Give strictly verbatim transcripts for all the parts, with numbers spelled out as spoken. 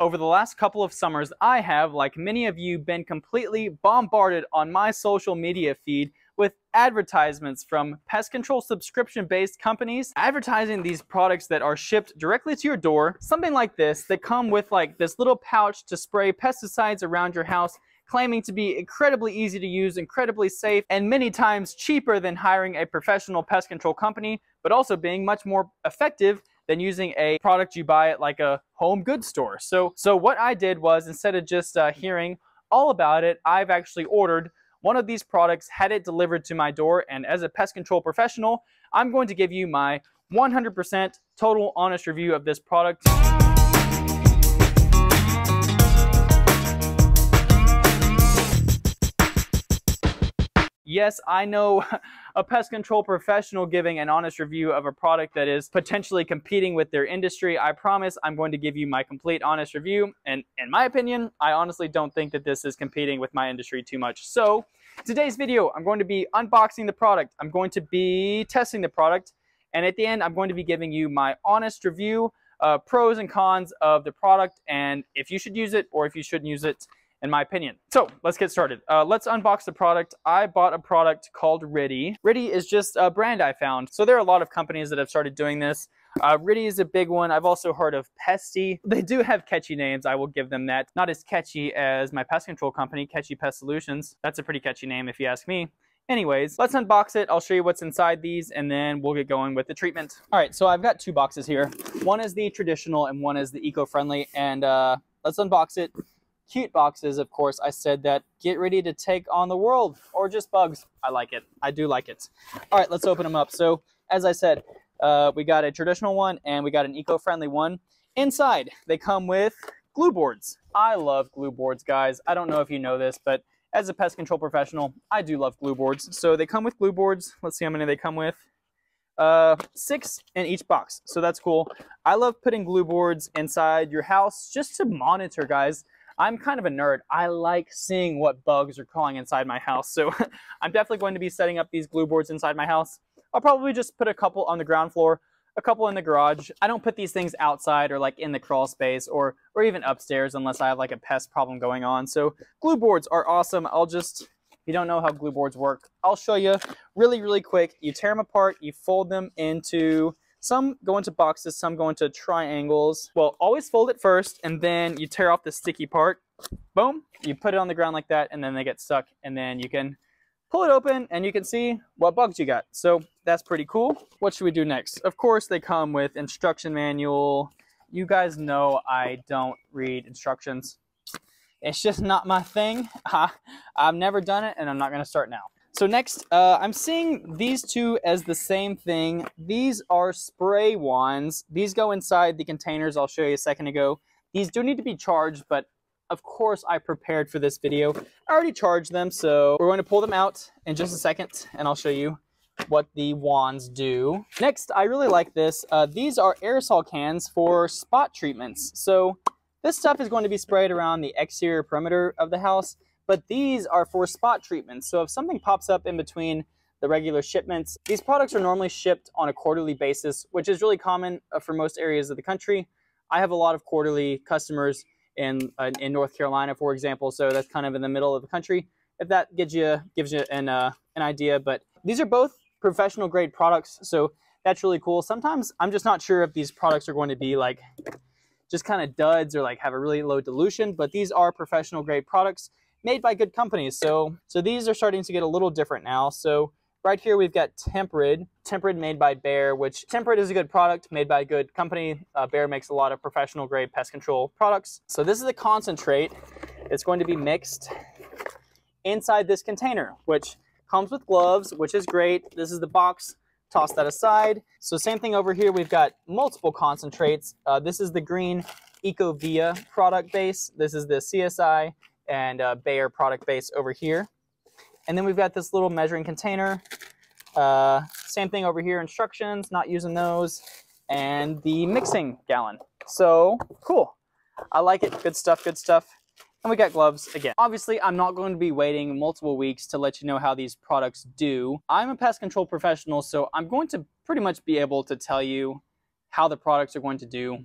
Over the last couple of summers, I have, like many of you, been completely bombarded on my social media feed with advertisements from pest control subscription-based companies advertising these products that are shipped directly to your door, something like this, that come with like this little pouch to spray pesticides around your house, claiming to be incredibly easy to use, incredibly safe, and many times cheaper than hiring a professional pest control company, but also being much more effective than using a product you buy at like a home goods store. So, so what I did was, instead of just uh, hearing all about it, I've actually ordered one of these products, had it delivered to my door, and as a pest control professional, I'm going to give you my one hundred percent total honest review of this product. Yes, I know a pest control professional giving an honest review of a product that is potentially competing with their industry. I promise I'm going to give you my complete honest review. And in my opinion, I honestly don't think that this is competing with my industry too much. So today's video, I'm going to be unboxing the product. I'm going to be testing the product. And at the end, I'm going to be giving you my honest review, uh, pros and cons of the product, and if you should use it or if you shouldn't use it, in my opinion. So let's get started. Uh, let's unbox the product. I bought a product called Riddy. Riddy is just a brand I found. So there are a lot of companies that have started doing this. Uh, Riddy is a big one. I've also heard of Pesty. They do have catchy names, I will give them that. Not as catchy as my pest control company, Catchy Pest Solutions. That's a pretty catchy name if you ask me. Anyways, let's unbox it. I'll show you what's inside these, and then we'll get going with the treatment. All right, so I've got two boxes here. One is the traditional and one is the eco-friendly, and uh, let's unbox it. Cute boxes, of course. I said that. Get ready to take on the world, or just bugs. I like it. I do like it. All right, let's open them up. So, as I said, uh, we got a traditional one and we got an eco-friendly one. Inside, they come with glue boards. I love glue boards, guys. I don't know if you know this, but as a pest control professional, I do love glue boards. So they come with glue boards. Let's see how many they come with. Uh, six in each box. So that's cool. I love putting glue boards inside your house just to monitor, guys. I'm kind of a nerd. I like seeing what bugs are crawling inside my house. So I'm definitely going to be setting up these glue boards inside my house. I'll probably just put a couple on the ground floor, a couple in the garage. I don't put these things outside or like in the crawl space or, or even upstairs unless I have like a pest problem going on. So glue boards are awesome. I'll just, if you don't know how glue boards work, I'll show you really, really quick. You tear them apart, you fold them into... Some go into boxes, some go into triangles. Well, always fold it first, and then you tear off the sticky part. Boom, you put it on the ground like that, and then they get stuck, and then you can pull it open, and you can see what bugs you got. So that's pretty cool. What should we do next? Of course, they come with instruction manual. You guys know I don't read instructions. It's just not my thing. I, I've never done it, and I'm not gonna start now. So next, uh, I'm seeing these two as the same thing. These are spray wands. These go inside the containers I'll show you a second ago. These do need to be charged, but of course I prepared for this video. I already charged them, so we're going to pull them out in just a second, and I'll show you what the wands do. Next, I really like this. Uh, these are aerosol cans for spot treatments. So this stuff is going to be sprayed around the exterior perimeter of the house. But these are for spot treatments. So if something pops up in between the regular shipments, these products are normally shipped on a quarterly basis, which is really common for most areas of the country. I have a lot of quarterly customers in uh, in North Carolina, for example. So that's kind of in the middle of the country. If that gives you gives you an uh, an idea. But these are both professional grade products, so that's really cool. Sometimes I'm just not sure if these products are going to be like just kind of duds or like have a really low dilution. But these are professional grade products, made by good companies. So, so these are starting to get a little different now. So right here we've got Tempered, Tempered made by Bayer, which Tempered is a good product made by a good company. Uh, Bayer makes a lot of professional grade pest control products. So this is the concentrate. It's going to be mixed inside this container, which comes with gloves, which is great. This is the box, toss that aside. So same thing over here, we've got multiple concentrates. Uh, this is the green Ecovia product base. This is the C S I and uh, Bayer product base over here. And then we've got this little measuring container. Uh, same thing over here, instructions, not using those, and the mixing gallon. So cool. I like it. Good stuff, good stuff. And we got gloves again. Obviously, I'm not going to be waiting multiple weeks to let you know how these products do. I'm a pest control professional, so I'm going to pretty much be able to tell you how the products are going to do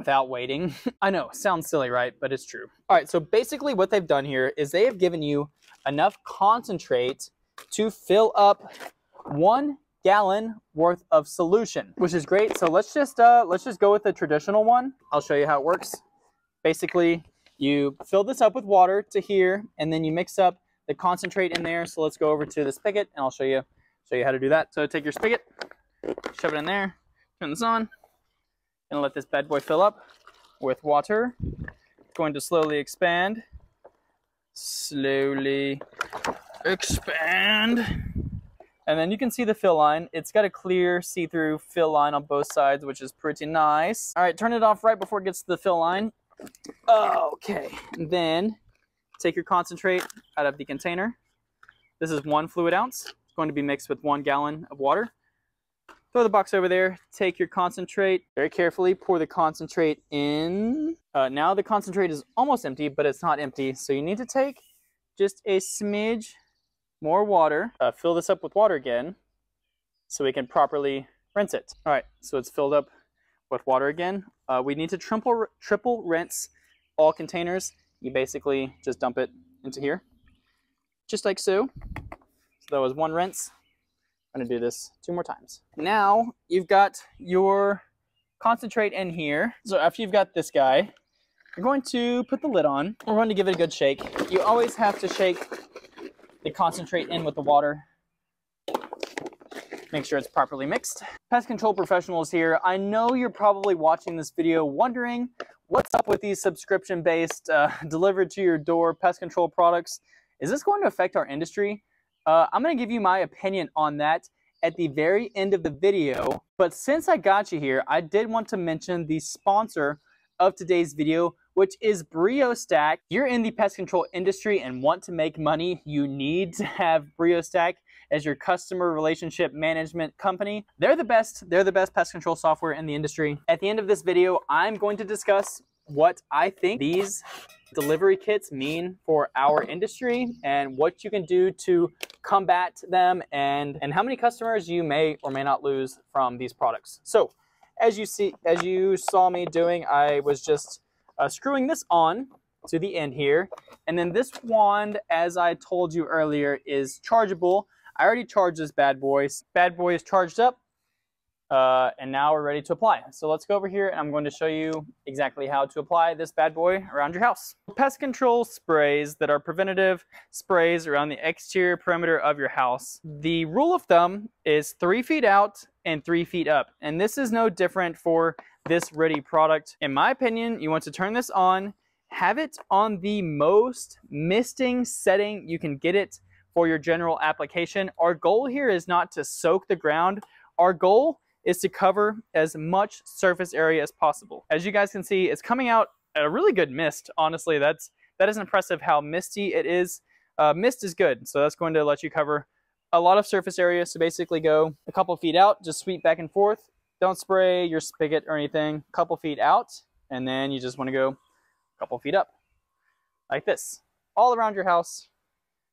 without waiting. I know, sounds silly, right? But it's true. All right, so basically what they've done here is they have given you enough concentrate to fill up one gallon worth of solution, which is great. So let's just uh, let's just go with the traditional one. I'll show you how it works. Basically, you fill this up with water to here, and then you mix up the concentrate in there. So let's go over to the spigot, and I'll show you show you how to do that. So take your spigot, shove it in there, turn this on, and let this bad boy fill up with water. It's going to slowly expand, slowly expand. And then you can see the fill line. It's got a clear see-through fill line on both sides, which is pretty nice. All right, turn it off right before it gets to the fill line. Okay, and then take your concentrate out of the container. This is one fluid ounce. It's going to be mixed with one gallon of water. Throw the box over there, take your concentrate, very carefully pour the concentrate in. Uh, now the concentrate is almost empty, but it's not empty. So you need to take just a smidge more water, uh, fill this up with water again so we can properly rinse it. All right, so it's filled up with water again. Uh, we need to triple, triple rinse all containers. You basically just dump it into here, just like so. So that was one rinse. I'm gonna do this two more times. Now you've got your concentrate in here. So after you've got this guy, you're going to put the lid on. We're going to give it a good shake. You always have to shake the concentrate in with the water. Make sure it's properly mixed. Pest control professionals here, I know you're probably watching this video wondering what's up with these subscription-based uh, delivered to your door pest control products. Is this going to affect our industry? Uh, I'm gonna give you my opinion on that at the very end of the video. But since I got you here, I did want to mention the sponsor of today's video, which is BrioStack. You're in the pest control industry and want to make money, you need to have BrioStack as your customer relationship management company. They're the best, they're the best pest control software in the industry. At the end of this video, I'm going to discuss what I think these delivery kits mean for our industry and what you can do to combat them and, and how many customers you may or may not lose from these products. So as you see, as you saw me doing, I was just Uh, screwing this on to the end here. And then this wand, as I told you earlier, is chargeable. I already charged this bad boy. Bad boy is charged up, uh, and now we're ready to apply. So let's go over here and I'm going to show you exactly how to apply this bad boy around your house. Pest control sprays that are preventative sprays around the exterior perimeter of your house. The rule of thumb is three feet out and three feet up. And this is no different for this Riddy product. In my opinion, you want to turn this on, have it on the most misting setting you can get it for your general application. Our goal here is not to soak the ground. Our goal is to cover as much surface area as possible. As you guys can see, it's coming out at a really good mist. Honestly, that's that is impressive how misty it is. Uh, mist is good, so that's going to let you cover a lot of surface area. So basically go a couple feet out, just sweep back and forth. Don't spray your spigot or anything. A couple feet out, and then you just want to go a couple feet up, like this. All around your house,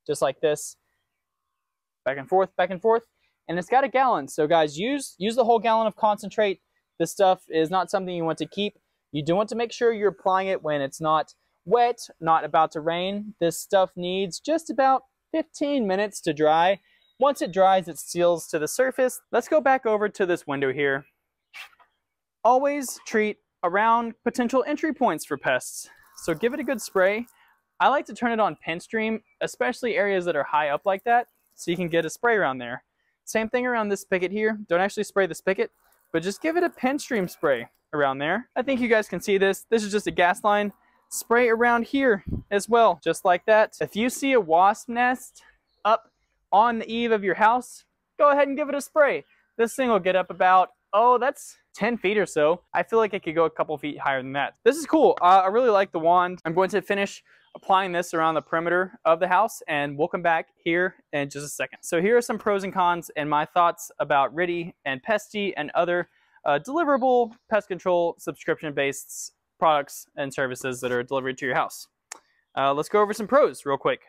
just like this. Back and forth, back and forth. And it's got a gallon, so guys, use, use the whole gallon of concentrate. This stuff is not something you want to keep. You do want to make sure you're applying it when it's not wet, not about to rain. This stuff needs just about fifteen minutes to dry. Once it dries, it seals to the surface. Let's go back over to this window here. Always treat around potential entry points for pests. So give it a good spray. I like to turn it on pinstream, especially areas that are high up like that, so you can get a spray around there. Same thing around this spigot here. Don't actually spray the spigot, but just give it a pinstream spray around there. I think you guys can see this. This is just a gas line. Spray around here as well, just like that. If you see a wasp nest up on the eave of your house, go ahead and give it a spray. This thing will get up about, oh, that's ten feet or so. I feel like it could go a couple feet higher than that. This is cool. Uh, I really like the wand. I'm going to finish applying this around the perimeter of the house and we'll come back here in just a second. So here are some pros and cons and my thoughts about Riddy and Pesty and other uh, deliverable pest control subscription-based products and services that are delivered to your house. Uh, let's go over some pros real quick.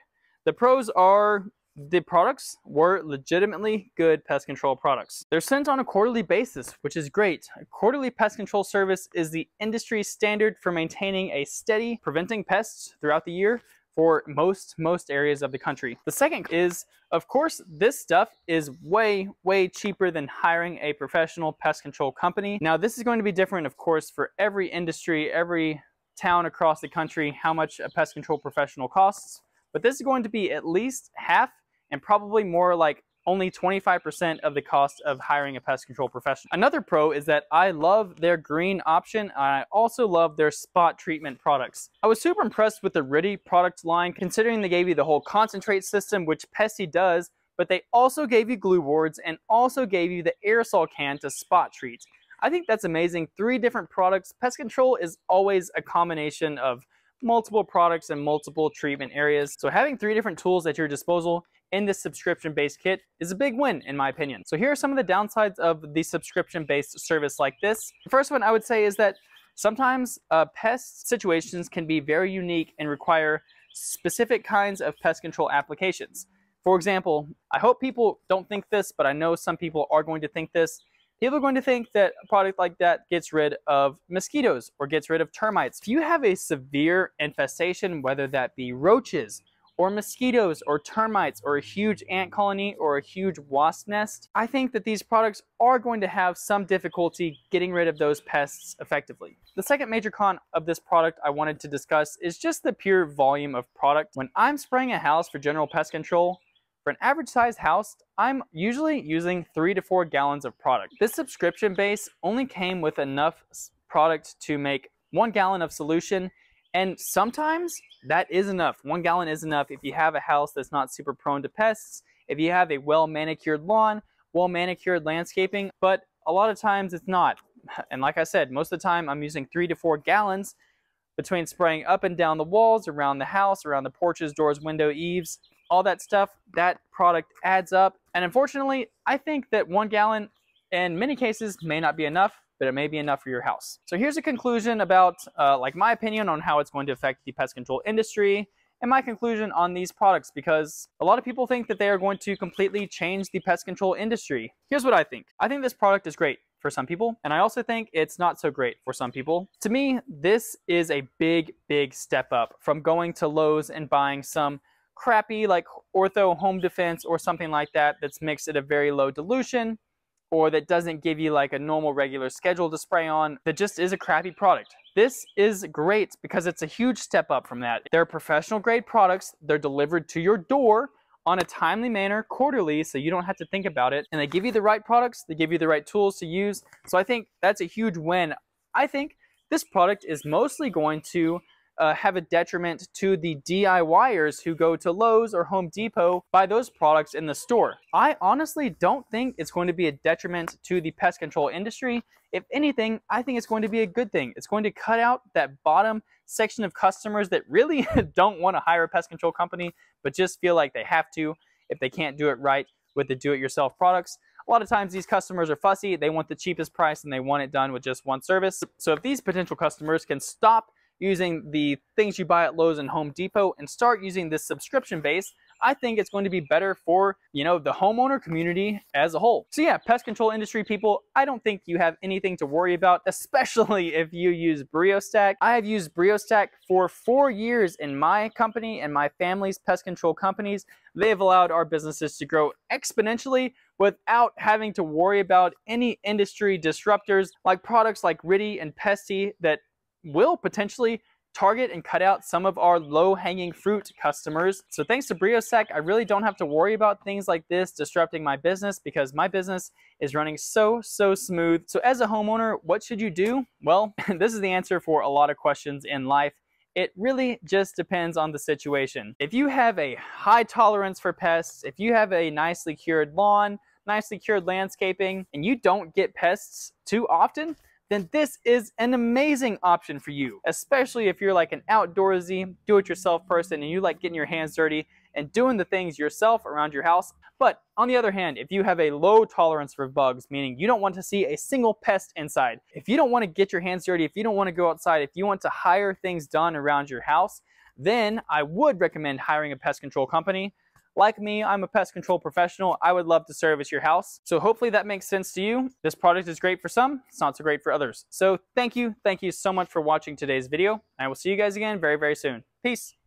The pros are the products were legitimately good pest control products. They're sent on a quarterly basis, which is great. A quarterly pest control service is the industry standard for maintaining a steady, preventing pests throughout the year for most, most areas of the country. The second is, of course, this stuff is way, way cheaper than hiring a professional pest control company. Now, this is going to be different, of course, for every industry, every town across the country, how much a pest control professional costs. But this is going to be at least half and probably more like only twenty-five percent of the cost of hiring a pest control professional. Another pro is that I love their green option. I also love their spot treatment products. I was super impressed with the Riddy product line, considering they gave you the whole concentrate system, which Pesty does, but they also gave you glue boards and also gave you the aerosol can to spot treat. I think that's amazing. Three different products. Pest control is always a combination of multiple products and multiple treatment areas. So having three different tools at your disposal in this subscription-based kit is a big win, in my opinion. So here are some of the downsides of the subscription-based service like this. The first one I would say is that sometimes uh, pest situations can be very unique and require specific kinds of pest control applications. For example, I hope people don't think this, but I know some people are going to think this. People are going to think that a product like that gets rid of mosquitoes or gets rid of termites. If you have a severe infestation, whether that be roaches or mosquitoes or termites or a huge ant colony or a huge wasp nest, I think that these products are going to have some difficulty getting rid of those pests effectively. The second major con of this product I wanted to discuss is just the pure volume of product. When I'm spraying a house for general pest control, for an average sized house, I'm usually using three to four gallons of product. This subscription base only came with enough product to make one gallon of solution, and sometimes that is enough. One gallon is enough if you have a house that's not super prone to pests, if you have a well manicured lawn, well manicured landscaping, but a lot of times it's not. And like I said, most of the time I'm using three to four gallons between spraying up and down the walls, around the house, around the porches, doors, window, eaves. All that stuff, that product adds up. And unfortunately, I think that one gallon in many cases may not be enough, but it may be enough for your house. So here's a conclusion about uh, like my opinion on how it's going to affect the pest control industry and my conclusion on these products, because a lot of people think that they are going to completely change the pest control industry. Here's what I think. I think this product is great for some people, and I also think it's not so great for some people. To me, this is a big, big step up from going to Lowe's and buying some crappy like Ortho Home Defense or something like that that's mixed at a very low dilution, or that doesn't give you like a normal regular schedule to spray on, that just is a crappy product. This is great because it's a huge step up from that. They're professional grade products. They're delivered to your door on a timely manner quarterly, so you don't have to think about it, and they give you the right products, they give you the right tools to use. So I think that's a huge win. I think this product is mostly going to Uh, have a detriment to the D I Y ers who go to Lowe's or Home Depot, buy those products in the store. I honestly don't think it's going to be a detriment to the pest control industry. If anything, I think it's going to be a good thing. It's going to cut out that bottom section of customers that really don't want to hire a pest control company, but just feel like they have to if they can't do it right with the do-it-yourself products. A lot of times these customers are fussy. They want the cheapest price and they want it done with just one service. So if these potential customers can stop using the things you buy at Lowe's and Home Depot and start using this subscription base, I think it's going to be better for, you know, the homeowner community as a whole. So yeah, pest control industry people, I don't think you have anything to worry about, especially if you use BrioStack. I have used BrioStack for four years in my company and my family's pest control companies. They've allowed our businesses to grow exponentially without having to worry about any industry disruptors, like products like Riddy and Pesty that will potentially target and cut out some of our low-hanging fruit customers. So thanks to BrioStack, I really don't have to worry about things like this disrupting my business, because my business is running so, so smooth. So as a homeowner, what should you do? Well, this is the answer for a lot of questions in life. It really just depends on the situation. If you have a high tolerance for pests, if you have a nicely cured lawn, nicely cured landscaping, and you don't get pests too often, then this is an amazing option for you, especially if you're like an outdoorsy, do-it-yourself person and you like getting your hands dirty and doing the things yourself around your house. But on the other hand, if you have a low tolerance for bugs, meaning you don't want to see a single pest inside, if you don't want to get your hands dirty, if you don't want to go outside, if you want to hire things done around your house, then I would recommend hiring a pest control company Like me, I'm a pest control professional. I would love to service your house. So hopefully that makes sense to you. This product is great for some, it's not so great for others. So thank you, thank you so much for watching today's video. I will see you guys again very, very soon. Peace.